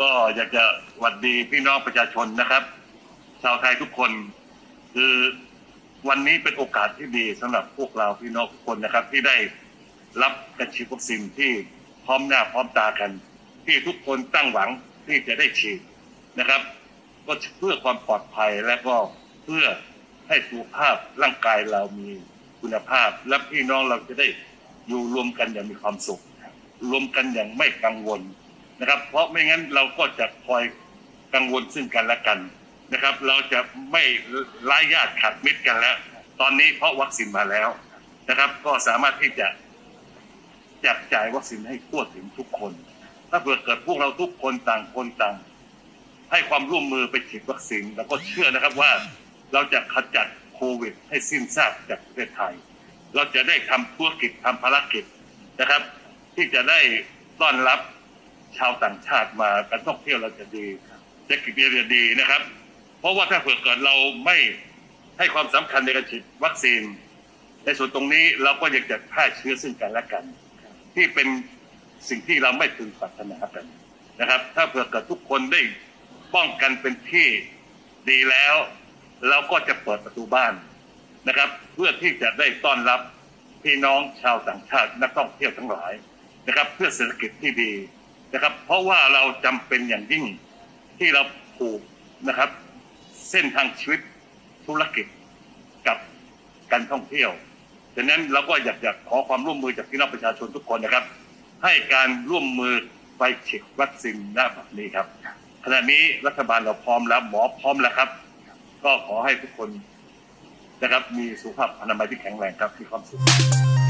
ก็อยากจะหวัดดีพี่น้องประชาชนนะครับชาวไทยทุกคนคือวันนี้เป็นโอกาสที่ดีสำหรับพวกเราพี่น้องทุกคนนะครับที่ได้รับการฉีดวัคซีนที่พร้อมหน้าพร้อมตากันที่ทุกคนตั้งหวังที่จะได้ฉีดนะครับก็เพื่อความปลอดภัยและก็เพื่อให้สุขภาพร่างกายเรามีคุณภาพและพี่น้องเราจะได้อยู่รวมกันอย่างมีความสุขรวมกันอย่างไม่กังวลนะครับเพราะไม่งั้นเราก็จะคอยกังวลซึ่งกันและกันนะครับเราจะไม่ร้ายญาติขัดมิตรกันแล้วตอนนี้เพราะวัคซีนมาแล้วนะครับก็สามารถที่จะแจกจ่ายวัคซีนให้ทั่วถึงทุกคนถ้าเกิดพวกเราทุกคนต่างคนต่างให้ความร่วมมือไปฉีดวัคซีนแล้วก็เชื่อนะครับว่าเราจะขจัดโควิดให้สิ้นซากจากประเทศไทยเราจะได้ทำธุรกิจทำภารกิจนะครับที่จะได้ต้อนรับชาวต่างชาติมาการท่องเที่ยวเราจะดีเศรษฐกิจจะดีนะครับเพราะว่าถ้าเกิดเราไม่ให้ความสำคัญในการฉีดวัคซีนในส่วนตรงนี้เราก็ยังจะแพร่เชื้อซึ่งกันและกันที่เป็นสิ่งที่เราไม่พึงปรารถนากันนะครับถ้าเกิดทุกคนได้ป้องกันเป็นที่ดีแล้วเราก็จะเปิดประตูบ้านนะครับเพื่อที่จะได้ต้อนรับพี่น้องชาวต่างชาตินักท่องเที่ยวทั้งหลายนะครับเพื่อเศรษฐกิจที่ดีนะครับเพราะว่าเราจำเป็นอย่างยิ่งที่เราผูกนะครับเส้นทางชีวิตธุรกิจกับการท่องเที่ยวดังนั้นเราก็อยากขอความร่วมมือจากพี่น้องประชาชนทุกคนนะครับให้การร่วมมือไปฉีดวัคซีนหน้าแบบนี้ครับขณะนี้รัฐบาลเราพร้อมแล้วหมอพร้อมแล้วครับก็ขอให้ทุกคนนะครับมีสุขภาพอนามัยที่แข็งแรงครับมีความสุข